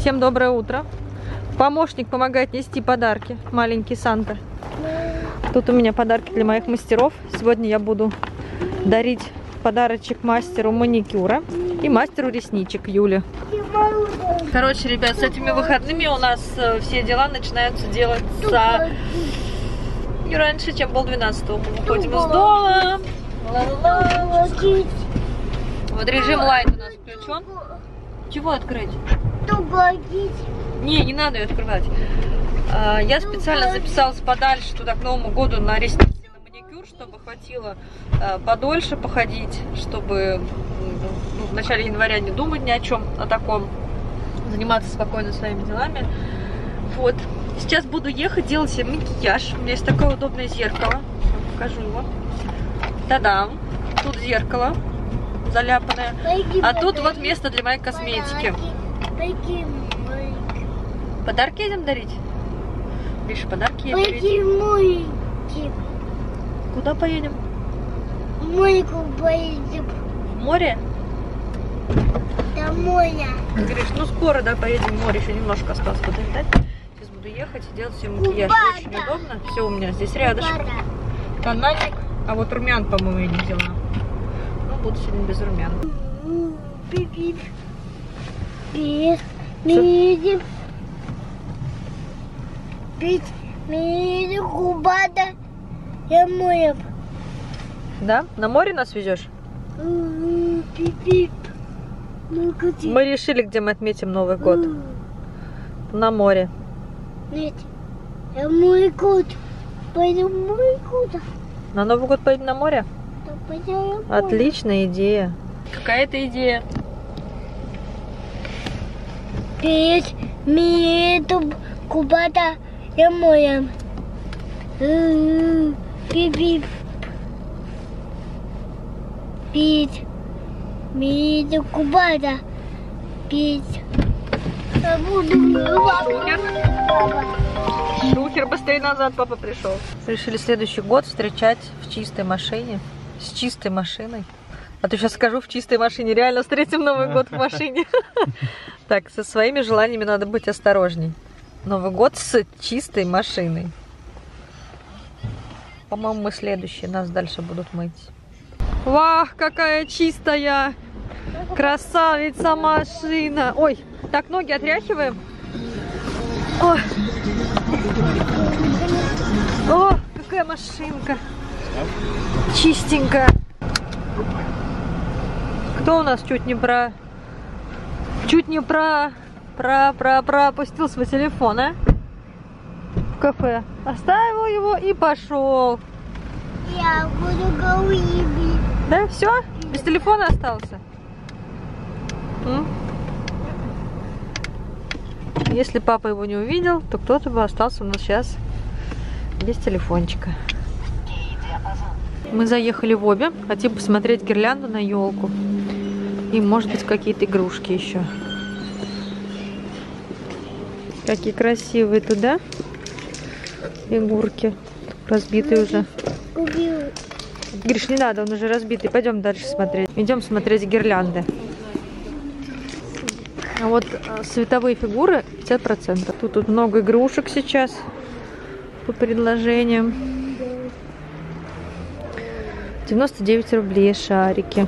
Всем доброе утро. Помощник помогает нести подарки. Маленький Санта. Тут у меня подарки для моих мастеров. Сегодня я буду дарить подарочек мастеру маникюра и мастеру ресничек Юле. Короче, ребят, с этими выходными у нас все дела начинаются делаться не раньше, чем 11:30. Мы выходим из дома. Вот режим лайт у нас включен. Чего открыть? Не, не надо ее открывать. Я специально записалась подальше туда к Новому году на ресницы, на маникюр, чтобы хватило подольше походить, чтобы в начале января не думать ни о чем, о таком, заниматься спокойно своими делами. Вот. Сейчас буду ехать делать себе макияж. У меня есть такое удобное зеркало. Покажу его. Та-дам! Тут зеркало заляпанное. А тут вот место для моей косметики. Подарки едем дарить? Гриша, подарки едем дарить? Куда поедем? В мойку поедем. В море? До моря. Гриш, ну скоро, да, поедем в море. Еще немножко осталось подождать. Сейчас буду ехать и делать себе макияж. Очень удобно. Все у меня здесь рядышком. Тональник. А вот румян, по-моему, я не взяла. Ну, буду сегодня без румян. Да? На море нас везешь? Мы решили, где мы отметим Новый год. На море. Нет, я мой год. Пойду в мой год. На Новый год поедем на море? Да, отличная идея. Какая это идея? Петь меду куда-то я моем. Пипип. Петь меду куда-то. Петь. Шухер, быстрее назад, папа пришел. Решили следующий год встречать в чистой машине, с чистой машиной. А то сейчас скажу, в чистой машине. Реально встретим Новый год в машине. Так, со своими желаниями надо быть осторожней. Новый год с чистой машиной. По-моему, мы следующие. Нас дальше будут мыть. Вах, какая чистая! Красавица машина! Ой, так ноги отряхиваем. О, о, какая машинка! Чистенькая. Кто у нас чуть не пропустил свой телефон, а? В кафе. Оставил его и пошел. Я буду голыми. Да, все? Без телефона остался? Если папа его не увидел, то кто-то бы остался у нас сейчас без телефончика. Мы заехали в Обь, хотим посмотреть гирлянду на елку. И, может быть, какие-то игрушки еще. Какие красивые туда фигурки. Разбитые уже. Гриш, не надо, он уже разбитый. Пойдем дальше смотреть. Идем смотреть гирлянды. А вот световые фигуры 50%. Тут много игрушек сейчас по предложениям. 99 рублей шарики.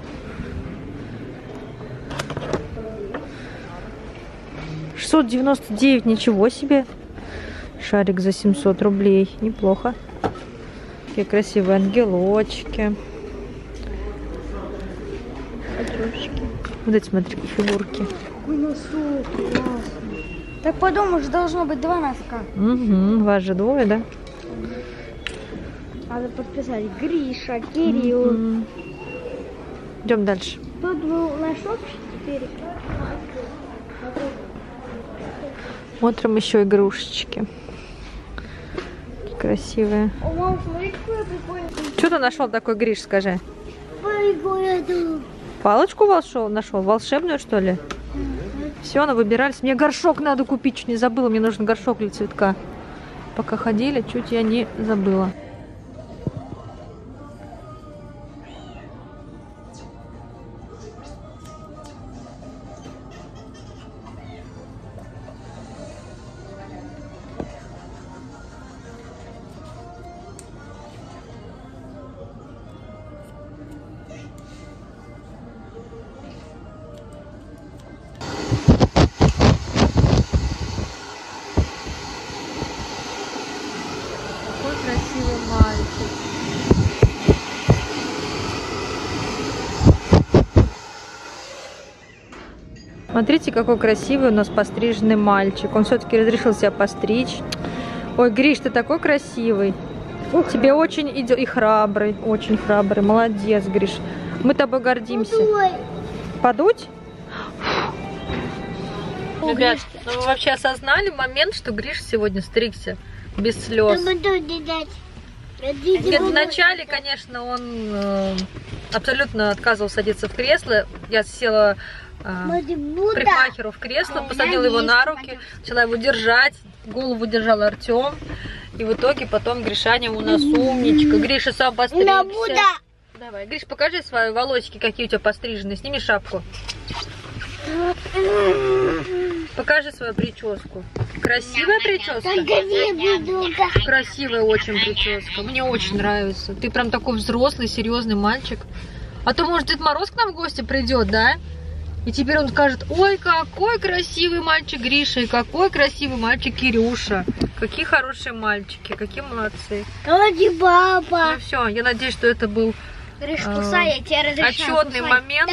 $699, ничего себе. Шарик за 700 рублей. Неплохо. Какие красивые ангелочки. Вот эти, смотри, фигурки. Какой носок классный. Так подумаешь, должно быть 2 носка. Угу, вас же 2, да? Надо подписать. Гриша, Кирилл. Идем дальше. Тут был носок 4. Смотрим еще игрушечки. Какие красивые. О, мам, смотри, какой прикольный. Что ты нашел такой, Гриш, скажи? Палочку нашел? Волшебную, что ли? Все, ну выбирались. Мне горшок надо купить, чуть не забыла. Мне нужен горшок для цветка. Пока ходили, чуть я не забыла. Смотрите, какой красивый у нас постриженный мальчик. Он все-таки разрешил себя постричь. Ой, Гриш, ты такой красивый. Ух. Тебе очень идет. И храбрый, очень храбрый. Молодец, Гриш. Мы тобой гордимся. Подуть? Ребят, ну вы вообще осознали момент, что Гриш сегодня стригся без слез? Нет, вначале, конечно, он абсолютно отказывался садиться в кресло. Я села парикмахеру в кресло, посадила его на руки, начала его держать, голову держал Артем. И в итоге потом Гришаня у нас умничка. Гриша сам постригся. Давай, Гриш, покажи свои волосики, какие у тебя пострижены. Сними шапку. Покажи свою прическу. Красивая прическа? Красивая очень прическа. Мне очень нравится. Ты прям такой взрослый, серьезный мальчик. А то, может, Дед Мороз к нам в гости придет, да? И теперь он скажет: ой, какой красивый мальчик Гриша, и какой красивый мальчик Кирюша. Какие хорошие мальчики, какие молодцы. Молодец, папа. Ну все, я надеюсь, что это был отчетный момент.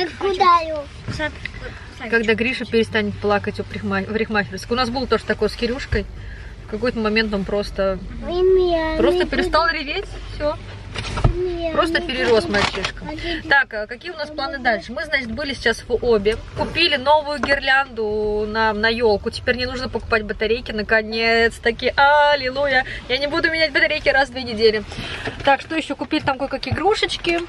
Когда Гриша перестанет плакать в парикмахерской. У нас было тоже такое с Кирюшкой. В какой-то момент он просто перестал реветь. Все. Просто перерос мальчишка. Так, какие у нас планы дальше? Мы, значит, были сейчас в Обе. Купили новую гирлянду на елку. Теперь не нужно покупать батарейки. Наконец-таки. Аллилуйя. Я не буду менять батарейки раз в 2 недели. Так, что еще? Купили там кое-какие игрушечки.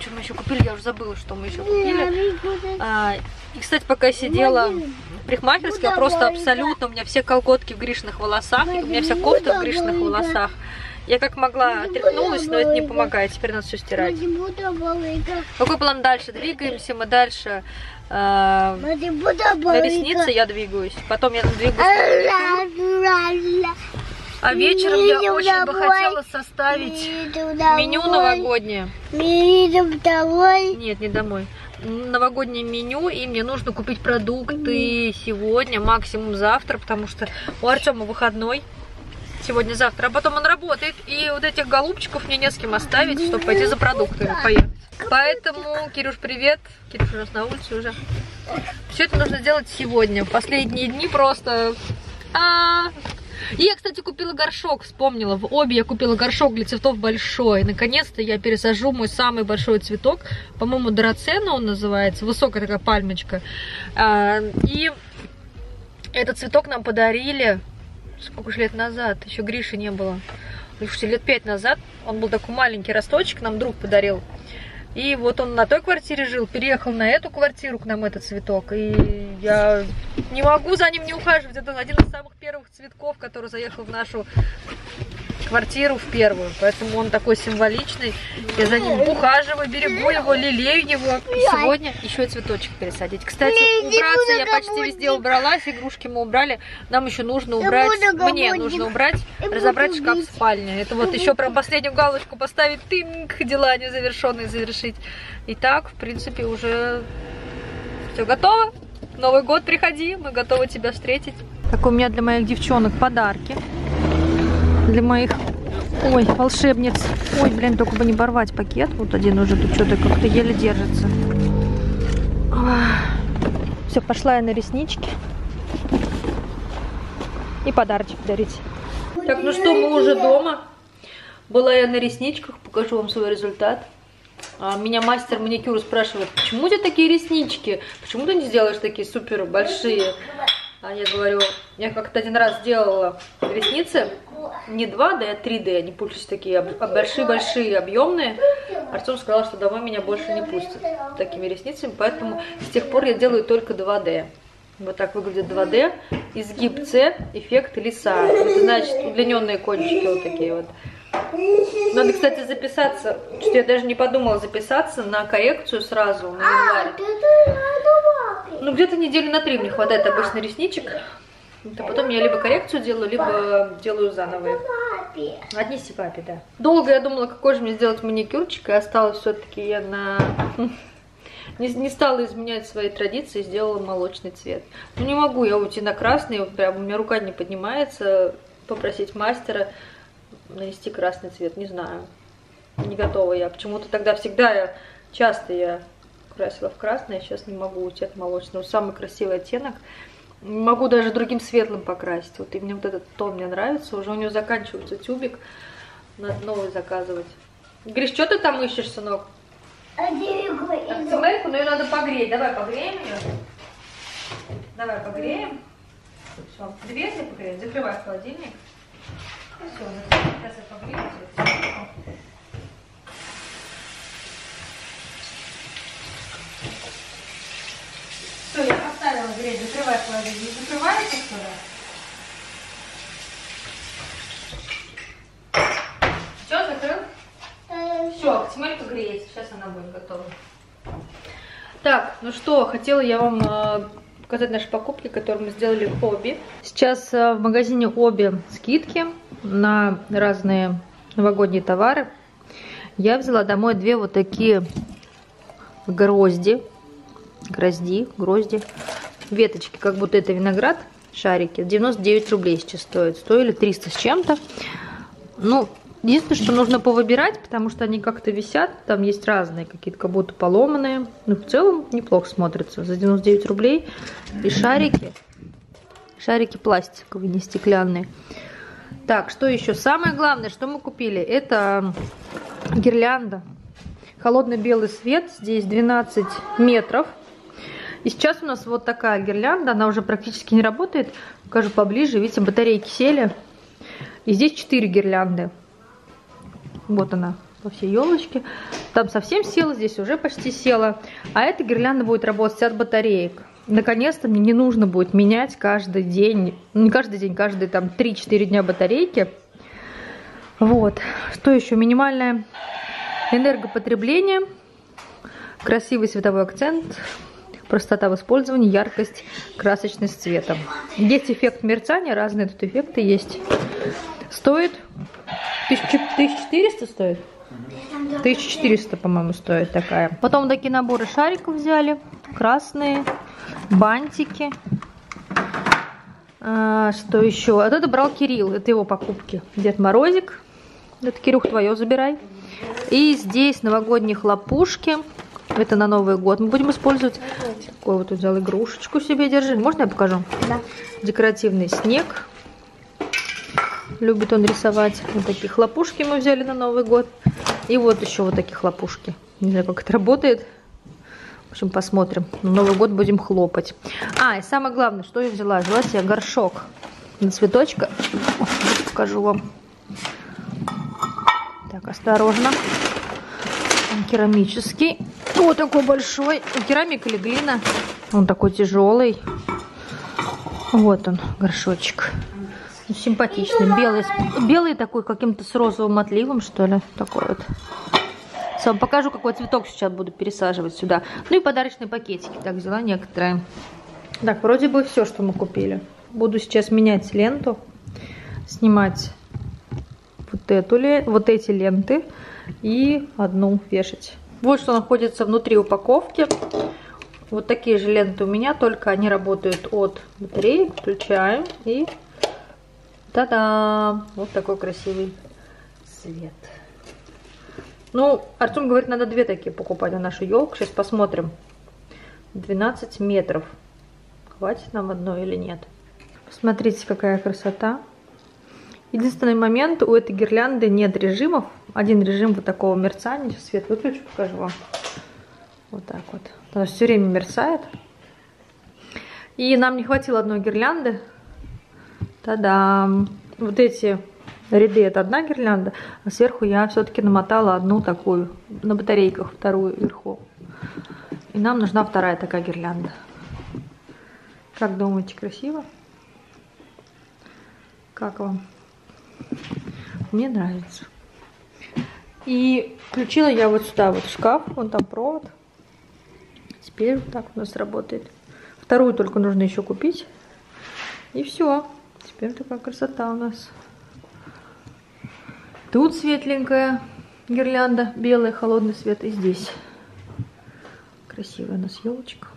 Что мы еще купили? Я уже забыла, что мы еще купили. И, кстати, пока я сидела в парикмахерской, я просто абсолютно... У меня все колготки в Гришиных волосах. У меня вся кофта в Гришиных волосах. Я как могла тряхнулась, но это не помогает. Теперь надо все стирать. Какой план дальше? Двигаемся мы дальше. На ресницы я двигаюсь. Потом я двигаюсь. А вечером я очень бы хотела составить меню новогоднее. Нет, не домой. Новогоднее меню, и мне нужно купить продукты сегодня, максимум завтра, потому что у Артема выходной. Сегодня-завтра, а потом он работает, и вот этих голубчиков мне не с кем оставить, чтобы пойти за продуктами, поехать. Поэтому, Кирюш, привет. Кирюш у нас на улице уже. Все это нужно сделать сегодня, в последние дни просто... И я, кстати, купила горшок, вспомнила, в Обь я купила горшок для цветов большой. Наконец-то я пересажу мой самый большой цветок, по-моему, драцена он называется, высокая такая пальмочка. И этот цветок нам подарили... Сколько же лет назад? Еще Гриши не было. Слушайте, лет 5 назад он был такой маленький росточек, нам друг подарил. И вот он на той квартире жил, переехал на эту квартиру к нам этот цветок. И я не могу за ним не ухаживать. Это один из самых первых цветков, который заехал в нашу квартиру в первую. Поэтому он такой символичный. Я за ним ухаживаю, берегу его, лелею его. И сегодня еще и цветочек пересадить. Кстати, убраться я почти везде убралась. Игрушки мы убрали. Нам еще нужно убрать, мне нужно убрать, разобрать шкаф в спальне. Это вот еще прям последнюю галочку поставить. Тынк, дела незавершенные завершить. И так, в принципе, уже все готово. Новый год приходи, мы готовы тебя встретить. Так, у меня для моих девчонок подарки. Для моих, ой, волшебниц. Ой, блин, только бы не порвать пакет. Вот один уже тут что-то как-то еле держится. Все, пошла я на реснички. И подарочек дарить. Так, ну что, мы уже дома. Была я на ресничках, покажу вам свой результат. Меня мастер маникюра спрашивает: почему у тебя такие реснички? Почему ты не сделаешь такие супер большие? А я говорю, я как-то один раз делала ресницы, не 2D, а 3D, они пульсуют такие большие-большие, объемные. Артем сказал, что домой меня больше не пустят такими ресницами, поэтому с тех пор я делаю только 2D. Вот так выглядит 2D, изгиб С, эффект лиса. Это значит удлиненные кончики вот такие вот. Надо, кстати, записаться, что-то я даже не подумала записаться на коррекцию сразу в январе. Ну, где-то недели на 3 мне хватает обычно ресничек. А потом я либо коррекцию делаю, либо делаю заново. Отнеси папе, да. Долго я думала, какой же мне сделать маникюрчик, и осталось все-таки я на... Не стала изменять свои традиции, сделала молочный цвет. Ну, не могу я уйти на красный, прям у меня рука не поднимается попросить мастера нанести красный цвет, не знаю. Не готова я. Почему-то тогда всегда часто я красила в красный, я сейчас не могу, цвет молочный, самый красивый оттенок. Могу даже другим светлым покрасить. Вот именно вот этот тон мне нравится. Уже у нее заканчивается тюбик. Надо новый заказывать. Гриш, что ты там ищешь, сынок? Акцимейку, но ее надо погреть. Давай погреем ее. Давай погреем. Все, дверь погреем. Закрывай холодильник. И все, сейчас я погрею. Все, я поставила греть. Закрывай холодильник. Закрывай это что ли? Аксимельку греется, сейчас она будет готова. Так, ну что, хотела я вам показать наши покупки, которые мы сделали в Обь. Сейчас в магазине Обь скидки на разные новогодние товары. Я взяла домой две вот такие грозди, веточки, как будто это виноград, шарики. 99 рублей сейчас стоит, стоили 300 с чем-то. Ну, единственное, что нужно повыбирать, потому что они как-то висят. Там есть разные какие-то, как будто поломанные. Но в целом неплохо смотрятся. За 99 рублей. И шарики. Шарики пластиковые, не стеклянные. Так, что еще? Самое главное, что мы купили, это гирлянда. Холодный белый свет. Здесь 12 метров. И сейчас у нас вот такая гирлянда. Она уже практически не работает. Покажу поближе. Видите, батарейки сели. И здесь 4 гирлянды. Вот она по всей елочке. Там совсем села, здесь уже почти села. А эта гирлянда будет работать от батареек. Наконец-то мне не нужно будет менять каждый день, не каждый день, каждые там 3-4 дня батарейки. Вот. Что еще? Минимальное энергопотребление. Красивый световой акцент. Простота в использовании, яркость, красочность цветом. Есть эффект мерцания, разные тут эффекты есть. Стоит 1400 стоит? 1400, по-моему, стоит такая. Потом такие наборы шариков взяли. Красные. Бантики. А, что еще? А это брал Кирилл. Это его покупки. Дед Морозик. Это, Кирюх, твое забирай. И здесь новогодние хлопушки. Это на Новый год мы будем использовать. Такой вот взял игрушечку себе, держи. Можно я покажу? Да. Декоративный снег. Любит он рисовать. Вот такие хлопушки мы взяли на Новый год. И вот еще вот такие хлопушки. Не знаю, как это работает. В общем, посмотрим. На Новый год будем хлопать. А, и самое главное, что я взяла? Взяла себе горшок на цветочка. Покажу вам. Так, осторожно. Он керамический. Вот такой большой. Керамика или глина. Он такой тяжелый. Вот он, горшочек. Симпатичный, белый, белый такой, каким-то с розовым отливом, что ли, такой вот. Сейчас вам покажу, какой цветок сейчас буду пересаживать сюда. Ну и подарочные пакетики, так, взяла некоторые. Так, вроде бы все, что мы купили. Буду сейчас менять ленту, снимать вот эту, вот эти ленты и одну вешать. Вот что находится внутри упаковки. Вот такие же ленты у меня, только они работают от батареи. Включаем и... Та-дам! Вот такой красивый цвет. Ну, Артем говорит, надо две такие покупать на нашу елку. Сейчас посмотрим. 12 метров. Хватит нам одной или нет? Посмотрите, какая красота. Единственный момент, у этой гирлянды нет режимов. Один режим вот такого мерцания. Сейчас свет выключу, покажу вам. Вот так вот. Она все время мерцает. И нам не хватило одной гирлянды. Та-дам! Вот эти ряды, это одна гирлянда, а сверху я все-таки намотала одну такую, на батарейках, вторую вверху. И нам нужна вторая такая гирлянда. Как думаете, красиво? Как вам? Мне нравится. И включила я вот сюда вот в шкаф, вон там провод. Теперь вот так у нас работает. Вторую только нужно еще купить. И все. Теперь такая красота у нас. Тут светленькая гирлянда, белый холодный свет. И здесь красивая у нас елочка.